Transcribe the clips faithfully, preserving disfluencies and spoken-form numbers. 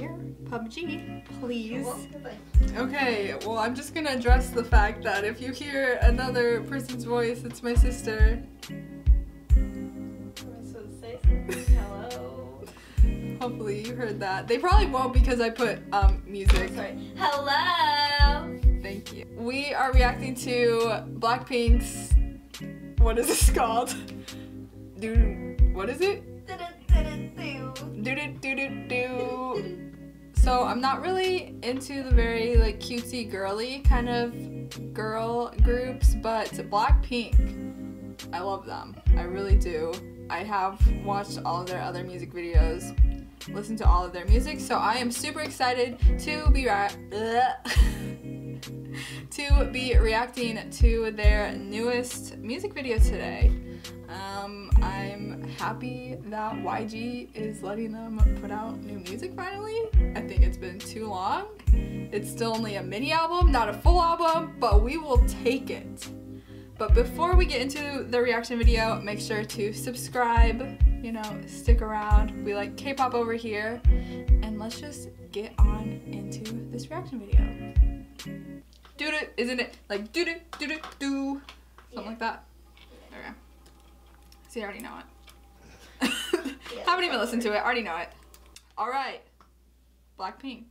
here. P U B G, please. Okay, well, I'm just gonna address the fact that if you hear another person's voice, it's my sister. I'm supposed to say something. Hello. Hopefully you heard that. They probably won't because I put um music. Oh, sorry. Hello. Thank you. We are reacting to Blackpink's. What is this called? Dude, what is it? D D U D D U D D U. So I'm not really into the very like cutesy girly kind of girl groups, but Blackpink, I love them. I really do. I have watched all of their other music videos, listened to all of their music, so I am super excited to be right to be reacting to their newest music video today. Um, I'm happy that Y G is letting them put out new music finally. I think it's been too long. It's still only a mini album, not a full album, but we will take it. But before we get into the reaction video, make sure to subscribe, you know, stick around. We like K-pop over here, and let's just get on into this reaction video. Doo-doo, isn't it? Like doo-doo, doo-doo, doo. Something yeah. like that. Okay. See, I already know it. yeah, Haven't even listened to it. I already know it. All right, Blackpink.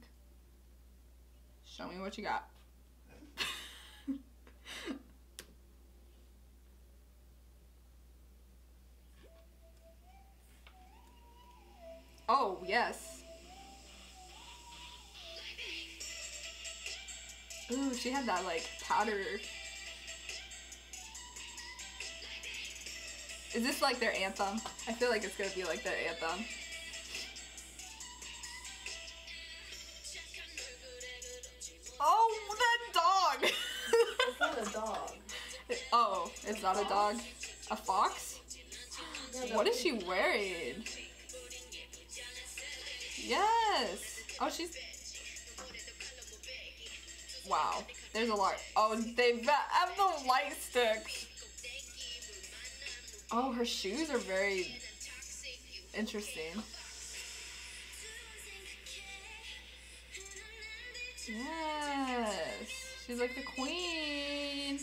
Show me what you got. Oh yes. Ooh, she had that like powder. Is this like their anthem? I feel like it's gonna be like their anthem. Oh, that dog! It's not a dog. It, oh, it's not a dog. A fox? Yeah, what is she wearing? Yes! Oh, she's... Wow, there's a lot. Oh, they have the light sticks. Oh, her shoes are very interesting. Yes, she's like the queen.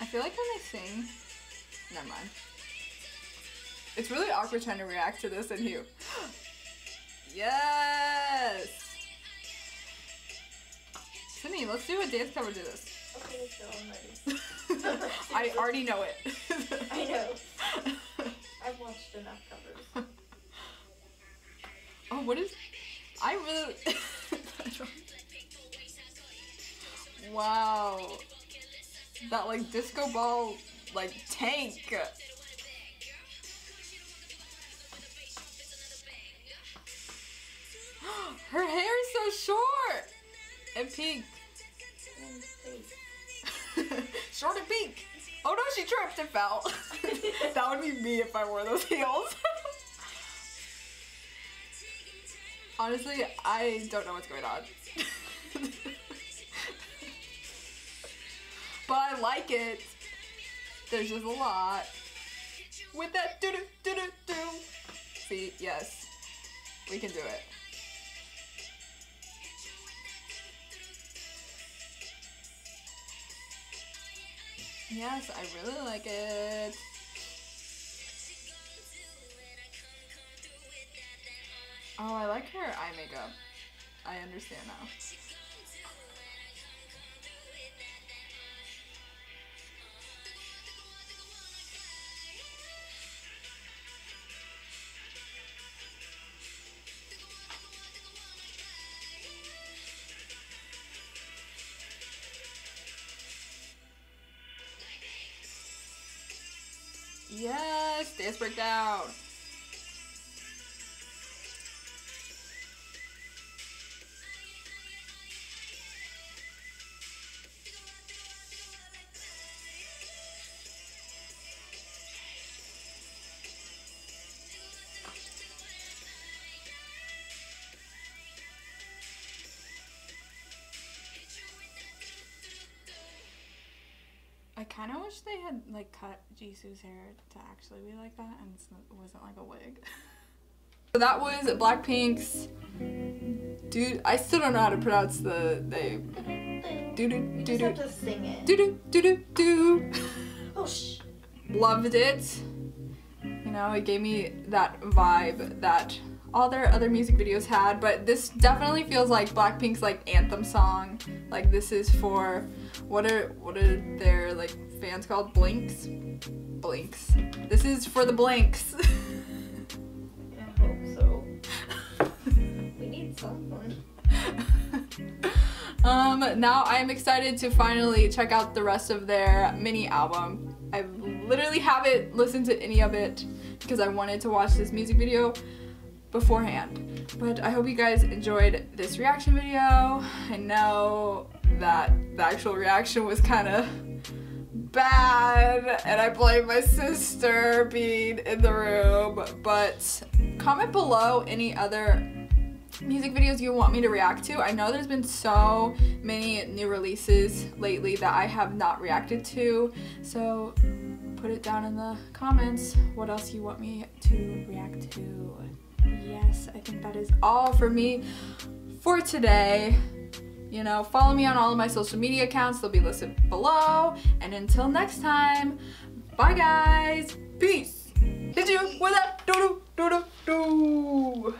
I feel like when they sing, never mind. It's really awkward trying to react to this and you. Yes! Sydney, let's do a dance cover to this. Okay, let's go. I'm ready. I already know it. I know. I've watched enough covers. Oh, what is... I really... Wow. That, like, disco ball, like, tank. Her hair is so short and pink. Short and pink. Oh no, she tripped and fell. That would be me if I wore those heels. Honestly, I don't know what's going on. But I like it. There's just a lot. With that doo doo doo doo doo. See, yes. We can do it. Yes, I really like it. Oh, I like her eye makeup. I understand now. Yes, dance breakdown. I kind of wish they had like cut Jisoo's hair to actually be like that and it wasn't like a wig. So that was Blackpink's dude. I still don't know how to pronounce the name. Do do do do. You just have to sing it. Do do do do do. Oh shh. Loved it. You know, it gave me that vibe that all their other music videos had, but this definitely feels like Blackpink's like anthem song. Like this is for what are what are their like fans called? Blinks? Blinks. This is for the blinks. um, now I'm excited to finally check out the rest of their mini album. I literally haven't listened to any of it because I wanted to watch this music video beforehand. But I hope you guys enjoyed this reaction video. I know that the actual reaction was kind of bad and I blame my sister being in the room, but comment below any other music videos you want me to react to. I know there's been so many new releases lately that I have not reacted to, so put it down in the comments what else you want me to react to. Yes, I think that is all for me for today. You know, follow me on all of my social media accounts. They'll be listed below. And until next time, bye guys. Peace. Hit you with that doo doo doo doo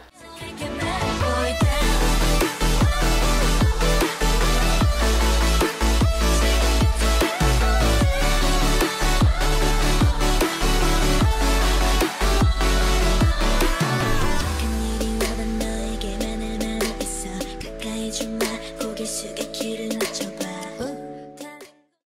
doo.